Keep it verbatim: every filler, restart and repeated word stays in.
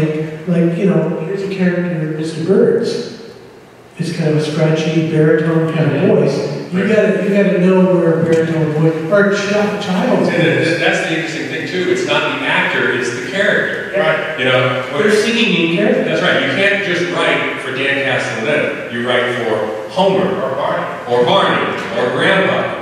Like, like, you know, here's a character, Mister Birds. It's kind of a scratchy baritone kind of voice. You gotta, you gotta know where a baritone voice, or a child voice. That's the interesting thing too. It's not the actor, it's the character. Right. You know, they're singing in character. That's right. You can't just write for Dan Castellaneta. You write for Homer or Barney or Barney or Grandpa.